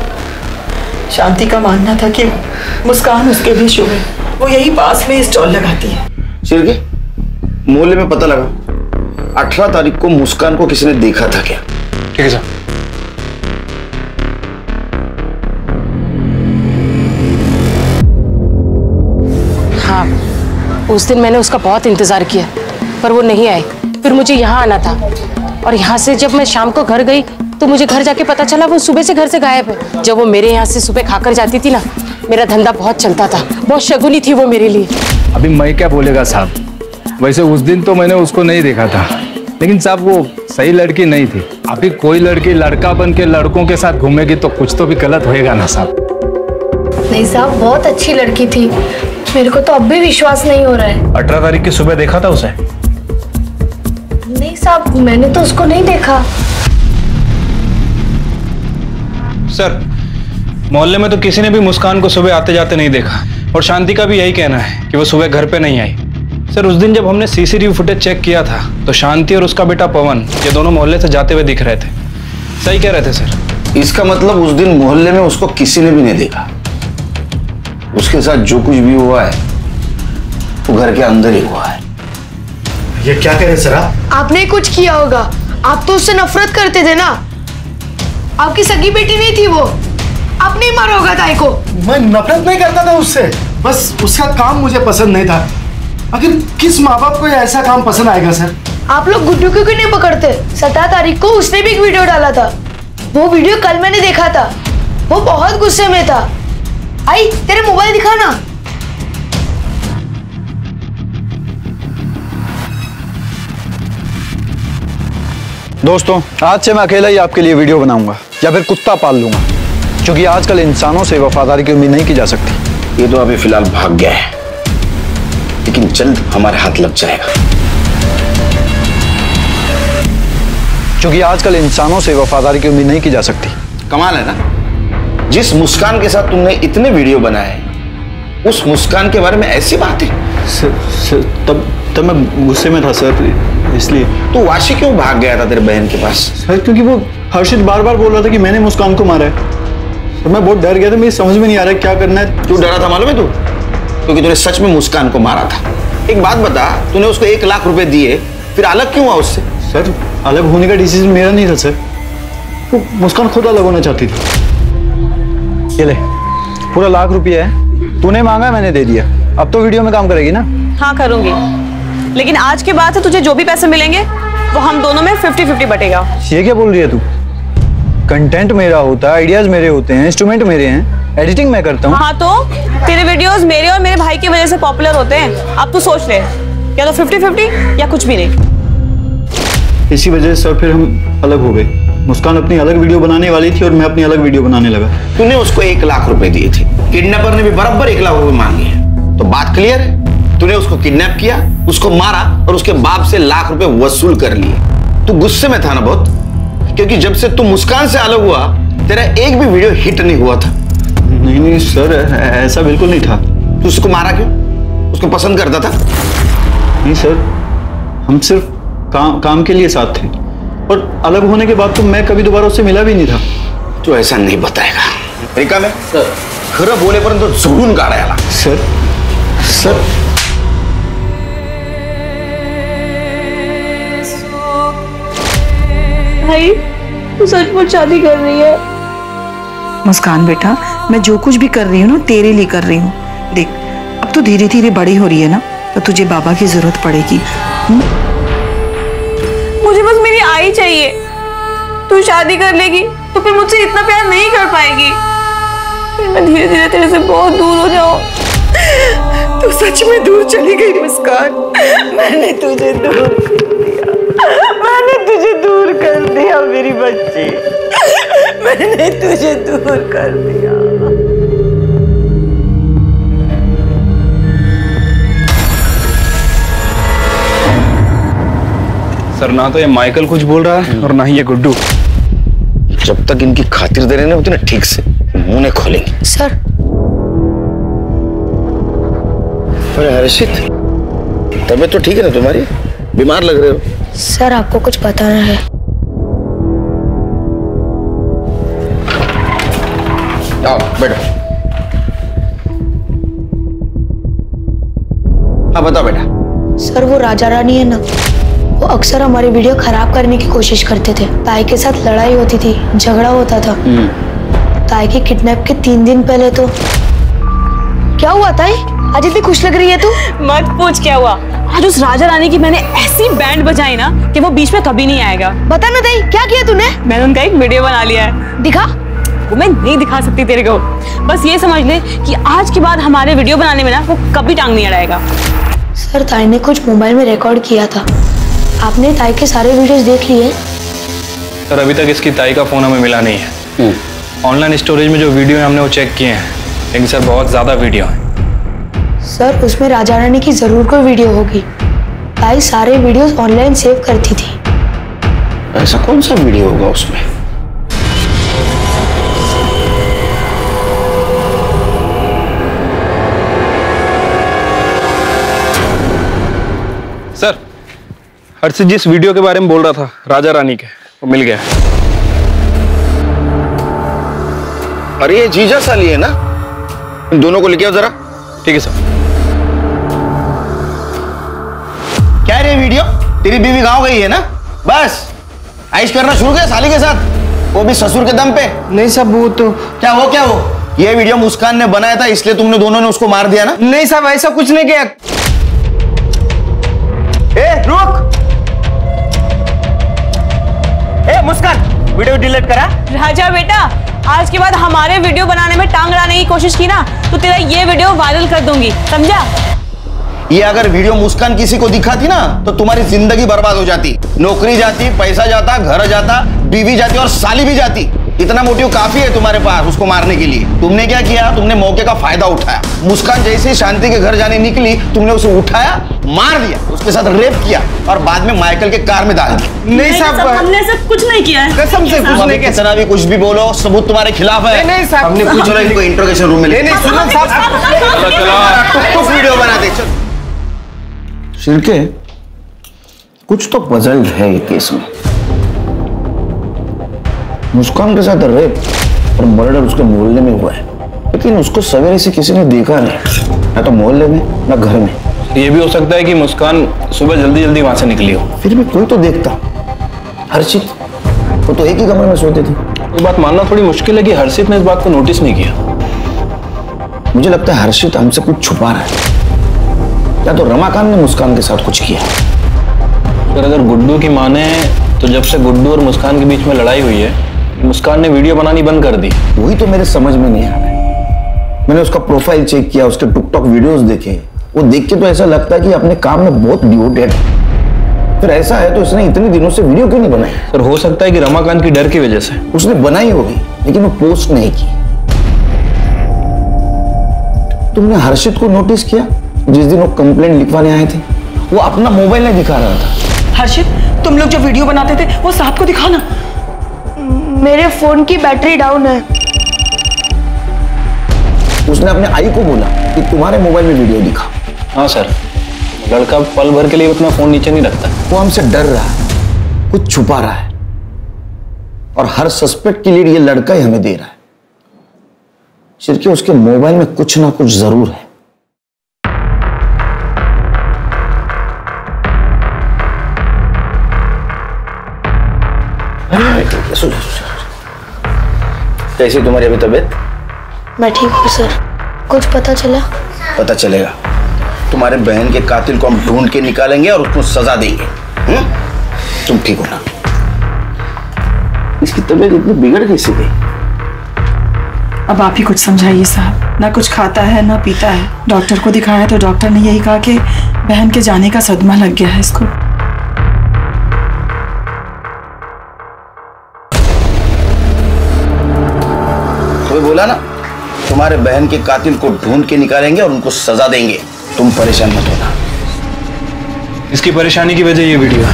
शांति का मानना था कि मुस्कान उसके भी शुगर, वो यही पास में स्टॉल लगाती है। सिरके मोहल्ले में पता लगा 18 तारीख को मुस्कान को किसी ने देखा था क्या? ठीक है सर। उस दिन मैंने उसका बहुत इंतज़ार किया पर वो नहीं आई। फिर मुझे यहाँ आना था और यहाँ से जब मैं शाम को घर गई तो मुझे घर जाके पता चला वो सुबह से घर से गायब है। जब वो मेरे यहाँ से सुबह खाकर जाती थी ना, मेरा धंधा बहुत चलता था, बहुत शगुनी थी वो मेरे लिए। अभी मैं क्या बोलेगा साहब, वैसे उस दिन तो मैंने उसको नहीं देखा था, लेकिन साहब वो सही लड़की नहीं थी। अभी कोई लड़की लड़का बन के लड़कों के साथ घूमेगी तो कुछ तो भी गलत होएगा ना साहब। नहीं साहब, बहुत अच्छी लड़की थी, मेरे को तो अब भी विश्वास नहीं हो रहा है। 18 तारीख की सुबह देखा था उसे? नहीं साहब, मैंने तो उसको नहीं देखा। सर, मोहल्ले में तो किसी ने भी मुस्कान को सुबह आते जाते नहीं देखा और शांति का भी यही कहना है कि वो सुबह घर पे नहीं आई। सर, उस दिन जब हमने सीसीटीवी फुटेज चेक किया था तो शांति और उसका बेटा पवन, ये दोनों मोहल्ले से जाते हुए दिख रहे थे। सही कह रहे थे सर। इसका मतलब उस दिन मोहल्ले में उसको किसी ने भी नहीं देखा। उसके साथ जो कुछ भी हुआ है वो घर के अंदर ही हुआ है। ये क्या कह रहे सर आप? आपने कुछ किया होगा, आप तो उससे नफरत करते थे ना, आपकी सगी बेटी नहीं थी वो, अब नहीं मारोगा ताई को। मैं नफरत नहीं करता था उससे, बस उसका काम मुझे पसंद नहीं था। आखिर किस माँ बाप को ऐसा काम पसंद आएगा सर? आप लोग गुड्डू को क्यों नहीं पकड़ते? 17 तारीख को उसने भी एक वीडियो डाला था, वो वीडियो कल मैंने देखा था, वो बहुत गुस्से में था। आई तेरे मोबाइल दिखाना। दोस्तों, आज से मैं अकेला ही आपके लिए वीडियो बनाऊंगा या फिर कुत्ता पाल लूंगा, क्योंकि आजकल इंसानों से वफादारी की उम्मीद नहीं की जा सकती। ये तो अभी फिलहाल भाग गया है, लेकिन जल्द हमारे हाथ लग जाएगा, क्योंकि आजकल इंसानों से वफादारी की उम्मीद नहीं की जा सकती। कमाल है ना, जिस मुस्कान के साथ तुमने इतने वीडियो बनाए, उस मुस्कान के बारे में ऐसी बातें? तब मैं गुस्से में था सर, इसलिए। तो वाशी क्यों भाग गया था तेरे बहन के पास? सर क्योंकि वो हर्षित बार बार बोल रहा था कि मैंने मुस्कान को मारा है, तो मैं बहुत डर गया था। मुझे समझ में नहीं आ रहा क्या करना है। तू डरा था मालूम है तू, क्योंकि तूने सच में मुस्कान को मारा था। एक बात बता, तूने उसको 1 लाख रुपए दिए, फिर अलग क्यों हुआ उससे? सर अलग होने का डिसीजन मेरा नहीं था सर, वो मुस्कान खुद अलग होना चाहती थी। ये ले पूरा 1 लाख रुपया है, तूने मांगा मैंने दे दिया। अब तो वीडियो में काम करेगी ना? हाँ करूंगी, लेकिन आज के बाद से तुझे जो भी पैसे मिलेंगे वो हम दोनों में 50-50 बटेगा। ये क्या बोल रही है तू? कंटेंट मेरा होता है, आइडियाज मेरे होते हैं, इंस्ट्रूमेंट मेरे हैं, एडिटिंग मैं करता हूँ। हाँ तो तेरे वीडियोस मेरे और मेरे भाई की वजह से पॉपुलर होते हैं। अब तू सोच ले, या तो 50-50 या कुछ भी नहीं। इसी वजह से सर फिर हम अलग हो गए। मुस्कान अपनी अलग वीडियो बनाने वाली थी और मैं अपनी अलग वीडियो बनाने लगा। तूने उसको 1 लाख रुपए दिए थे, किडनैपर ने भी बराबर 1 लाख रुपए मांगे हैं, तो बात क्लियर है। तूने उसको किडनैप किया, उसको मारा और उसके बाप से 1 लाख रुपए वसूल कर लिए। तू गुस्से में था ना बहुत, क्योंकि जब से तू मुस्कान से अलग हुआ, तेरा एक भी वीडियो हिट नहीं हुआ था। नहीं नहीं सर, ऐसा बिल्कुल नहीं था। तू उसको मारा क्यों? उसको पसंद करता था? नहीं सर, हम सिर्फ काम के लिए साथ थे, और अलग होने के बाद तो मैं कभी दोबारा उससे मिला भी नहीं था। तो ऐसा नहीं बताएगा। रिका में खरब बोले पर तो जुड़ून गाड़ा याला। सर सर भाई, तू सचमुच शादी कर रही है? मुस्कान बेटा, मैं जो कुछ भी कर रही हूँ ना तेरे लिए कर रही हूँ। देख अब तो धीरे धीरे बड़ी हो रही है ना, तो तुझे बाबा की जरूरत पड़ेगी। मुझे बस मेरी आई चाहिए। तू शादी कर लेगी तो फिर मुझसे इतना प्यार नहीं कर पाएगी, फिर मैं धीरे धीरे तेरे से बहुत दूर हो जाऊँ। तू सच में दूर चली गई मुस्कान, मैंने तुझे दूर कर दिया मेरी बच्ची, मैंने तुझे दूर कर दिया। सर ना तो ये माइकल कुछ बोल रहा है और ना ही ये गुड्डू। जब तक इनकी खातिर दे रहे ना उतने ठीक से मुंह नहीं खोलेंगे। सर अरे हर्षित, तबीयत तो ठीक है ना तुम्हारी? बीमार लग रहे हो। सर आपको कुछ पता नहीं है। आओ बैठो। हाँ बताओ बेटा। सर वो राजा रानी है ना, वो अक्सर हमारी वीडियो खराब करने की कोशिश करते थे। ताई के साथ लड़ाई होती थी, झगड़ा होता था। ताई के किडनैप के 3 दिन पहले तो क्या हुआ? ताई आज इतनी खुश लग रही है तू। मत पूछ क्या हुआ। आज उस राजा रानी की मैंने ऐसी बैंड बजाई ना कि वो बीच में कभी नहीं आएगा। बता ना ताई क्या किया तूने? मैंने उनका एक वीडियो बना लिया है। दिखा। वो मैं नहीं दिखा सकती तेरे को, बस ये समझ ले कि आज के बाद हमारे वीडियो बनाने में ना वो कभी टांग नहीं अड़ाएगा। सर ताई ने कुछ मोबाइल में रिकॉर्ड किया था, आपने ताई के सारे वीडियोस देख लिए? सर अभी तक इसकी ताई का फोन हमें मिला नहीं है। ऑनलाइन स्टोरेज में जो वीडियो है हमने वो चेक किए हैं, लेकिन सर बहुत ज्यादा वीडियो है। सर उसमें राजा रानी की जरूर कोई वीडियो होगी, ताई सारे वीडियोस ऑनलाइन सेव करती थी। ऐसा कौन सा वीडियो होगा उसमें? सर हर्षित जिस वीडियो के बारे में बोल रहा था राजा रानी के, वो मिल गया। अरे ये जीजा साली है ना, इन दोनों को लेके आओ जरा। ठीक है सर। क्या रे वीडियो? तेरी बीवी गाँव गई है ना, बस ऐश करना शुरू किया साली के साथ। वो भी ससुर के दम पे? नहीं साहब, वो तो क्या वो ये वीडियो मुस्कान ने बनाया था इसलिए तुमने दोनों ने उसको मार दिया ना? नहीं साहब, ऐसा कुछ नहीं किया। ए रुक, ए मुस्कान वीडियो डिलीट करा। राजा बेटा, आज के बाद हमारे वीडियो बनाने में टांग अड़ाने की कोशिश की ना तो तेरा ये वीडियो वायरल कर दूंगी, समझा? ये अगर वीडियो मुस्कान किसी को दिखाती ना तो तुम्हारी जिंदगी बर्बाद हो जाती, नौकरी जाती, पैसा जाता, घर जाता, बीवी जाती और साली भी जाती। इतना मोटिव काफी है तुम्हारे पास उसको मारने के लिए। तुमने क्या किया, तुमने मौके का फायदा उठाया। मुस्कान जैसे ही शांति के घर जाने निकली तुमने उसे उठाया, मार दिया, उसके साथ रेप किया और बाद में माइकल के कार में डाल दिया। नहीं साहब, हमने सब कुछ नहीं किया है, कसम से कुछ नहीं किया। इतना भी कुछ भी बोलो, सबूत तुम्हारे खिलाफ है। नहीं साहब, हमने कुछ नहीं किया। इंटरोगेशन रूम में ले नहीं सुनो साहब, कुछ वीडियो बना दे चल। शिरके कुछ तो पजल है ये केस में। मुस्कान के साथ रेप और मर्डर उसके मोहल्ले में हुआ है, लेकिन उसको सवेरे से किसी ने देखा नहीं, ना तो मोहल्ले में ना घर में। ये भी हो सकता है कि मुस्कान सुबह जल्दी जल्दी वहां से निकली हो। फिर भी कोई तो देखता। हर्षित वो तो एक ही कमरे में सोते थे। ये बात मानना थोड़ी मुश्किल है कि हर्षित ने इस बात को नोटिस नहीं किया। मुझे लगता है हर्षित हमसे कुछ छुपा रहा है, या तो रमाकांत ने मुस्कान के साथ कुछ किया। अगर गुड्डू की माने तो जब से गुड्डू और मुस्कान के बीच में लड़ाई हुई है मुस्कान ने वीडियो बनानी बंद कर दी। वही तो मेरे समझ में नहीं आ रहा है। मैंने उसका प्रोफाइल चेक किया, उसके टिकटॉक वीडियोज देखे, वो देख के तो ऐसा लगता है कि अपने काम में बहुत डिवोटेड है। फिर ऐसा है तो इसने इतने दिनों से वीडियो क्यों नहीं बनाई? सर हो सकता है कि रमाकांत की डर की वजह से उसने बनाई होगी, लेकिन वो पोस्ट नहीं की। तुमने हर्षित को नोटिस किया? जिस दिन वो कंप्लेंट लिखवाने आए थे वो अपना मोबाइल नहीं दिखा रहा था। हर्षित तुम लोग जो वीडियो बनाते थे वो साहब को दिखाना। मेरे फोन की बैटरी डाउन है। उसने अपने आई को बोला कि तुम्हारे मोबाइल में वीडियो दिखा। हाँ सर, लड़का पल भर के लिए अपना फोन नीचे नहीं रखता। वो हमसे डर रहा है, कुछ छुपा रहा है और हर सस्पेक्ट के लिए ये लड़का ही हमें दे रहा है। सिर्फ उसके मोबाइल में कुछ ना कुछ जरूर है। कैसी तुम्हारी अभी तबीयत? मैं ठीक हूँ सर। कुछ पता चला? पता चलेगा। तुम्हारे बहन के कातिल को हम ढूंढ के निकालेंगे और उसको सजा देंगे। तुम ठीक हो ना? इसकी तबीयत इतनी बिगड़ कैसे गई? अब आप ही कुछ समझाइए साहब। ना कुछ खाता है ना पीता है। डॉक्टर को दिखाया तो डॉक्टर ने यही कहा कि बहन के जाने का सदमा लग गया है इसको। तो बोला ना तुम्हारे बहन के कातिल को ढूंढ के निकालेंगे और उनको सजा देंगे। तुम परेशान मत होना। इसकी परेशानी की वजह ये वीडियो है।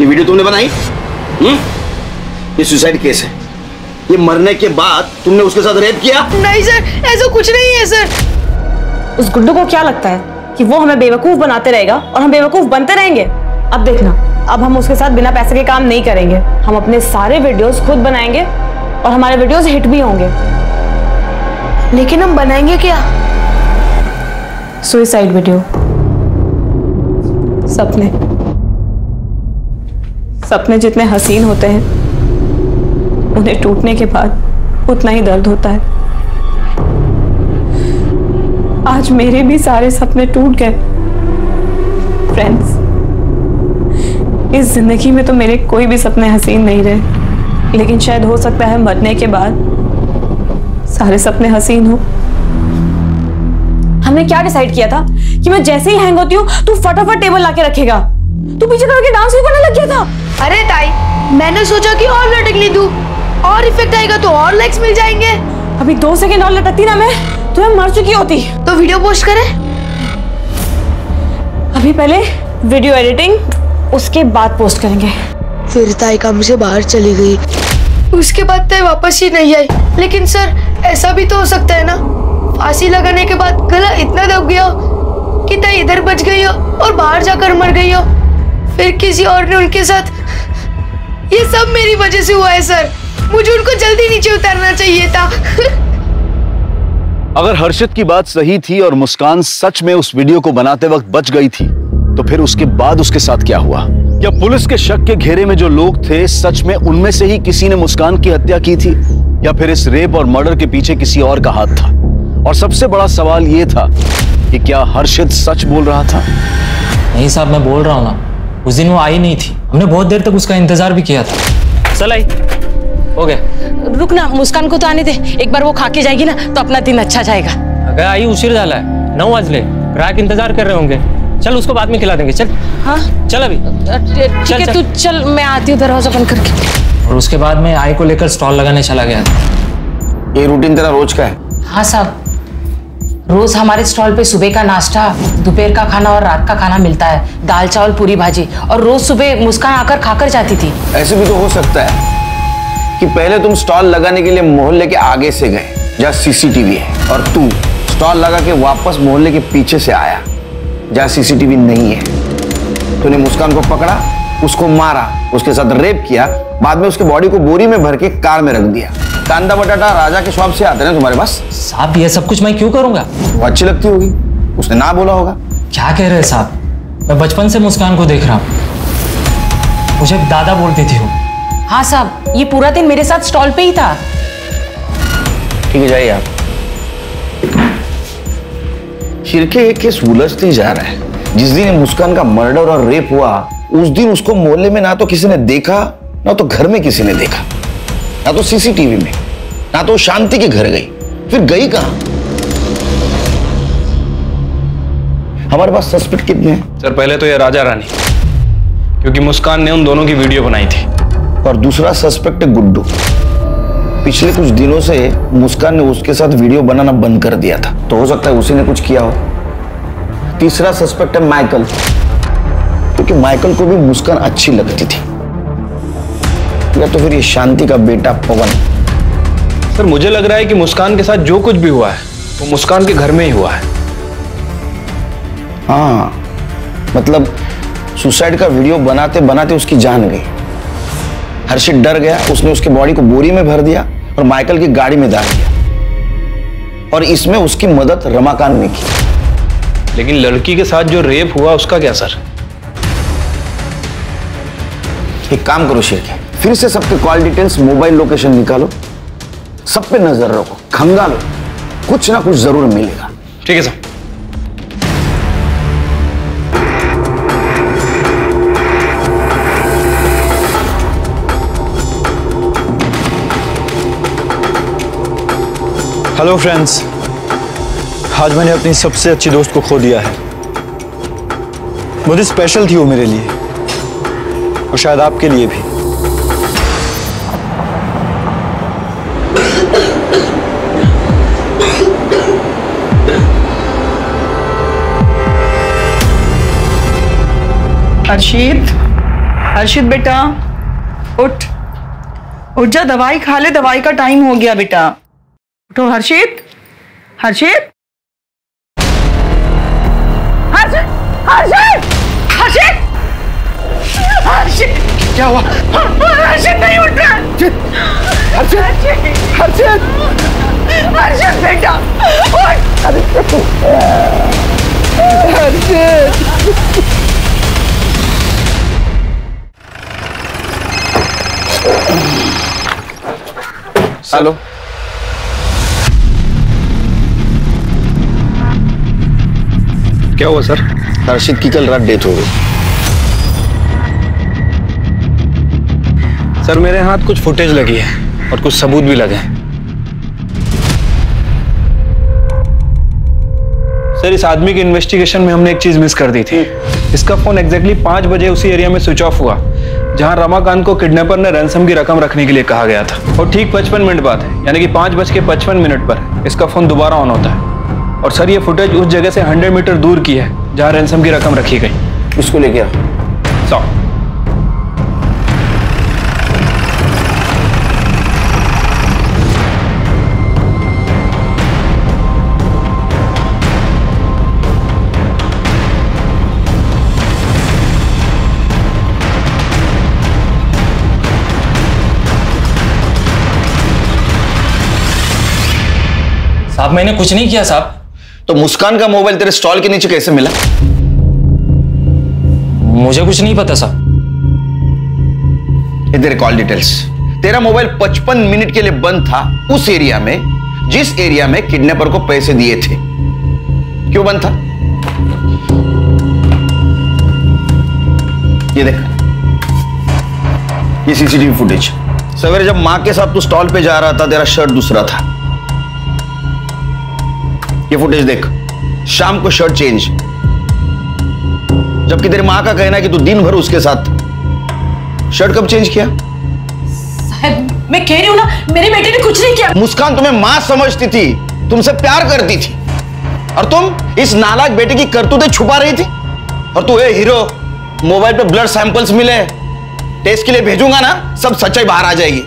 ये वीडियो तुमने बनाई? ये सुसाइड केस है। ये मरने के बाद तुमने उसके साथ रेप किया? नहीं सर, ऐसा कुछ नहीं है सर। उस गुड्डू को क्या लगता है कि वो हमें बेवकूफ बनाते रहेगा और हम बेवकूफ बनते रहेंगे? अब देखना, अब हम उसके साथ बिना पैसे के काम नहीं करेंगे। हम अपने सारे वीडियोस खुद बनाएंगे और हमारे वीडियोस हिट भी होंगे। लेकिन हम बनाएंगे क्या? Suicide video. सपने सपने जितने हसीन होते हैं उन्हें टूटने के बाद उतना ही दर्द होता है। आज मेरे भी सारे सपने टूट गए। फ्रेंड्स, इस जिंदगी में तो मेरे कोई भी सपने हसीन नहीं रहे, लेकिन शायद हो सकता है मरने के बाद सारे सपने हसीन हो। हमने क्या डिसाइड किया था कि मैं जैसे ही हैंग होती हूँ तू फटाफट टेबल लाके रखेगा। तू पीछे करके डांस भी करने लग गया था। अरे ताई, मैंने सोचा कि और लटकने दूं और इफेक्ट आएगा तो और लाइक्स मिल जाएंगे। अभी 2 सेकेंड और लटकती ना मैं तो मैं मर चुकी होती। तो वीडियो पोस्ट करें? अभी पहले वीडियो एडिटिंग, उसके बाद पोस्ट करेंगे। फिर ताई काम से बाहर चली गई, उसके बाद ताई वापस ही नहीं आई। लेकिन सर ऐसा भी तो हो सकता है ना, फांसी लगाने के बाद गला इतना दब गया कि ताई इधर बच गई हो और बाहर जाकर मर गई हो। फिर किसी और ने उनके साथ, ये सब मेरी वजह से हुआ है सर। मुझे उनको जल्दी नीचे उतारना चाहिए था। अगर हर्षित की बात सही थी और मुस्कान सच में उस वीडियो को बनाते वक्त बच गई थी तो फिर उसके बाद उसके साथ क्या हुआ? या पुलिस के शक के घेरे में जो लोग थे सच में उनमें से ही किसी ने मुस्कान की हत्या की थी, या फिर इस रेप और मर्डर के पीछे किसी और का हाथ था? और सबसे बड़ा सवाल ये था कि क्या हर्षित सच बोल रहा था? नहीं साहब, मैं बोल रहा हूँ ना, उस दिन वो आई नहीं थी। हमने बहुत देर तक उसका इंतजार भी किया था। चल आई हो गया। रुक ना, मुस्कान को तो आने दे। एक बार वो खा के जाएगी ना तो अपना दिन अच्छा जाएगा। अगर आई उसीर डाला है, 9 बजे ग्राहक इंतजार कर रहे होंगे। चल उसको बाद में खिला देंगे। चल। हाँ चल अभी ठीक है, तू चल, मैं आती हूँ दरवाजा बंद करके। और उसके बाद में आई को लेकर स्टॉल लगाने चला गया था। ये रूटीन तेरा रोज का है? हाँ साहब, रोज हमारे स्टॉल पे सुबह का नाश्ता, दोपहर का खाना और रात का खाना मिलता है। दाल चावल पूरी भाजी, और रोज सुबह मुस्कान आकर खाकर जाती थी। ऐसे भी तो हो सकता है कि पहले तुम स्टॉल लगाने के लिए मोहल्ले के आगे से गए जहाँ सीसीटीवी है, और तू स्टॉल लगा के वापस मोहल्ले के पीछे से आया जहाँ सीसीटीवी नहीं है। तूने मुस्कान को पकड़ा, उसको मारा, उसके साथ रेप किया, बाद में उसके बॉडी को बोरी में भर के कार में रख दिया। कांदा बटाटा राजा के शॉप से आते ना तुम्हारे पास? साहब ये सब कुछ मैं क्यों करूंगा? वो अच्छी लगती होगी, उसने ना बोला होगा। क्या कह रहे हैं साहब, मैं बचपन से मुस्कान को देख रहा हूँ। मुझे दादा बोलती थी वो। हाँ साहब, ये पूरा दिन मेरे साथ स्टॉल पे ही था। ठीक है, जाइए आप। शिरके एक केस उलझते जा रहा है। जिस दिन मुस्कान का मर्डर और रेप हुआ उस दिन उसको मोहल्ले में ना तो किसी ने देखा, ना तो घर में किसी ने देखा, ना तो सीसीटीवी में, ना तो शांति के घर गई। फिर गई कहां? हमारे पास सस्पेक्ट कितने हैं? सर पहले तो ये राजा रानी, क्योंकि मुस्कान ने उन दोनों की वीडियो बनाई थी। और दूसरा सस्पेक्ट गुड्डू। पिछले कुछ दिनों से मुस्कान ने उसके साथ वीडियो बनाना बंद कर दिया था, तो हो सकता है उसी ने कुछ किया हो। तीसरा सस्पेक्ट है माइकल, क्योंकि माइकल को भी मुस्कान अच्छी लगती थी। या तो फिर ये शांति का बेटा पवन। सर मुझे लग रहा है कि मुस्कान के साथ जो कुछ भी हुआ है वो मुस्कान के घर में ही हुआ है। हाँ, मतलब सुसाइड का वीडियो बनाते बनाते उसकी जान गई। हर्षित डर गया, उसने उसके बॉडी को बोरी में भर दिया और माइकल की गाड़ी में डाल दिया, और इसमें उसकी मदद रमाकांत ने की। लेकिन लड़की के साथ जो रेप हुआ उसका क्या सर? एक काम करो शेरके, फिर से सबके कॉल डिटेल्स, मोबाइल लोकेशन निकालो, सब पे नजर रखो, खंगालो, कुछ ना कुछ जरूर मिलेगा। ठीक है सर। हेलो फ्रेंड्स, आज मैंने अपनी सबसे अच्छी दोस्त को खो दिया है। मुझे स्पेशल थी वो मेरे लिए, और शायद आपके लिए भी। हर्षित, हर्षित बेटा उठ, उठ जा, दवाई खा ले, दवाई का टाइम हो गया बेटा। उठो हर्षित, हर्षित, हर्षित, हर्षित, हर्षित, हर्षित, क्या हुआ? हर्षित नहीं उठ रहा। हर्षित, हर्षित, हर्षित बेटा उठ। हर्षित हेलो, क्या हुआ सर? हर्षित की कल रात डेथ हो गई। सर मेरे हाथ कुछ फुटेज लगी है और कुछ सबूत भी लगे हैं। सर इस आदमी के इन्वेस्टिगेशन में हमने एक चीज मिस कर दी थी। इसका फोन एग्जैक्टली 5 बजे उसी एरिया में स्विच ऑफ हुआ जहां रमाकांत को किडनैपर ने रैंसम की रकम रखने के लिए कहा गया था, और ठीक 55 मिनट बाद यानी कि 5:55 पर इसका फोन दोबारा ऑन होता है। और सर ये फुटेज उस जगह से 100 मीटर दूर की है जहां रैंसम की रकम रखी गई। इसको लेके आओ। सौ साहब मैंने कुछ नहीं किया साहब। तो मुस्कान का मोबाइल तेरे स्टॉल के नीचे कैसे मिला? मुझे कुछ नहीं पता साहब। ये तेरे कॉल डिटेल्स। तेरा मोबाइल 55 मिनट के लिए बंद था उस एरिया में जिस एरिया में किडनैपर को पैसे दिए थे। क्यों बंद था? ये देख, ये सीसीटीवी फुटेज। सवेरे जब मां के साथ तू स्टॉल पे जा रहा था तेरा शर्ट दूसरा था। ये फुटेज देख, शाम को शर्ट चेंज। जबकि तेरी मां का कहना है कि तू दिन भर उसके साथ। शर्ट कब चेंज किया? साहब मैं कह रही हूं ना, मेरे बेटे ने कुछ नहीं किया। मुस्कान तुम्हें मां समझती थी, तुमसे प्यार करती थी, और तुम इस नालायक बेटे की करतूतें छुपा रही थी। और तू ए हीरो, मोबाइल पे ब्लड सैंपल्स मिले, टेस्ट के लिए भेजूंगा ना, सब सच्चाई बाहर आ जाएगी।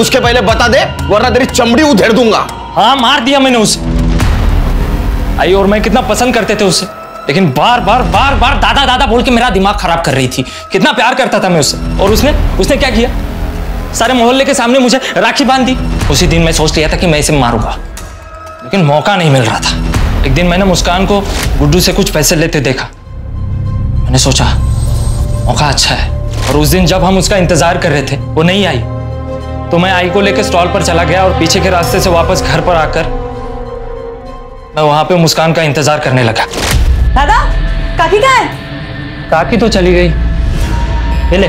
उसके पहले बता दे वरना तेरी चमड़ी उधेड़ दूंगा। हाँ मार दिया मैंने उसे। आई और मैं कितना पसंद करते थे उसे, लेकिन बार बार बार बार दादा दादा बोल के मेरा दिमाग खराब कर रही थी। कितना प्यार करता था मैं उससे। और उसने क्या किया? सारे मोहल्ले के सामने मुझे राखी बांध दी। उसी दिन मैं सोच लिया था कि मैं इसे मारूंगा, लेकिन मौका नहीं मिल रहा था। एक दिन मैंने मुस्कान को गुड्डू से कुछ पैसे लेते देखा। मैंने सोचा मौका अच्छा है, और उस दिन जब हम उसका इंतजार कर रहे थे वो नहीं आई, तो मैं आई को लेकर स्टॉल पर चला गया और पीछे के रास्ते से वापस घर पर आकर मैं वहां पे मुस्कान का इंतजार करने लगा। दादा, काकी कहाँ है? काकी तो चली गई। ये ले,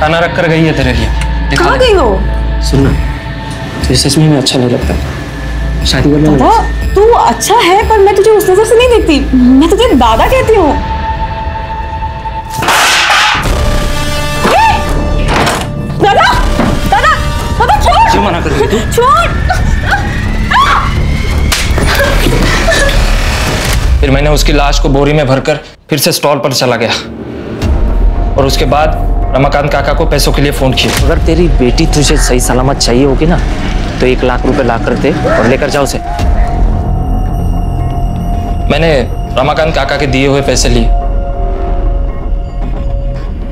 खाना रख कर गई है तेरे लिए। कहाँ गई वो? सुनना, तुझे सच में अच्छा नहीं लगता। शादी करने वाला दादा, तू अच्छा है पर मैं तुझे उस नजर से नहीं देखती। मैं तुझे दादा कहती हूँ। दादा, दादा, दादा छोड़। क्यों मना कर रही तू? छोड़। फिर मैंने उसकी लाश को बोरी में भरकर फिर से स्टॉल पर चला गया, और उसके बाद रमाकांत काका को पैसों के लिए फोन किया। अगर तेरी बेटी तुझे सही सलामत चाहिए होगी ना तो 1 लाख रुपए लाकर दे और लेकर जाओ उसे। मैंने रमाकांत काका के दिए हुए पैसे लिए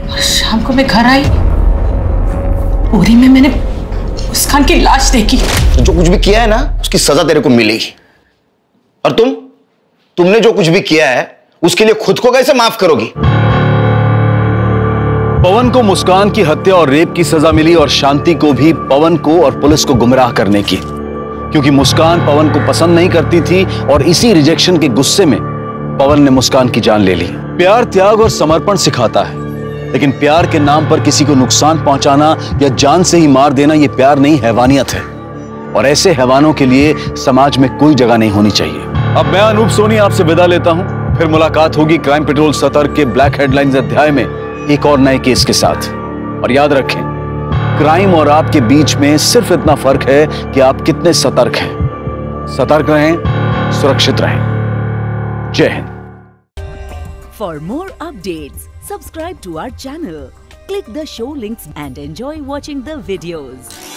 और शाम को मैं घर आई। बोरी में मैंने मुस्कान की लाश देखी। जो कुछ भी किया है ना उसकी सजा तेरे को मिलेगी। और तुमने जो कुछ भी किया है उसके लिए खुद को कैसे माफ करोगी? पवन को मुस्कान की हत्या और रेप की सजा मिली, और शांति को भी पवन को और पुलिस को गुमराह करने की, क्योंकि मुस्कान पवन को पसंद नहीं करती थी और इसी रिजेक्शन के गुस्से में पवन ने मुस्कान की जान ले ली। प्यार त्याग और समर्पण सिखाता है, लेकिन प्यार के नाम पर किसी को नुकसान पहुंचाना या जान से ही मार देना यह प्यार नहीं हैवानियत है, और ऐसे हैवानों के लिए समाज में कोई जगह नहीं होनी चाहिए। अब मैं अनूप सोनी आपसे विदा लेता हूं। फिर मुलाकात होगी क्राइम पेट्रोल सतर्क के ब्लैक हेडलाइंस अध्याय में एक और नए केस के साथ। और याद रखें, क्राइम और आपके बीच में सिर्फ इतना फर्क है कि आप कितने सतर्क हैं। सतर्क रहें, सुरक्षित रहें। जय Hind. For more updates subscribe to our channel, click the show links and enjoy watching the videos.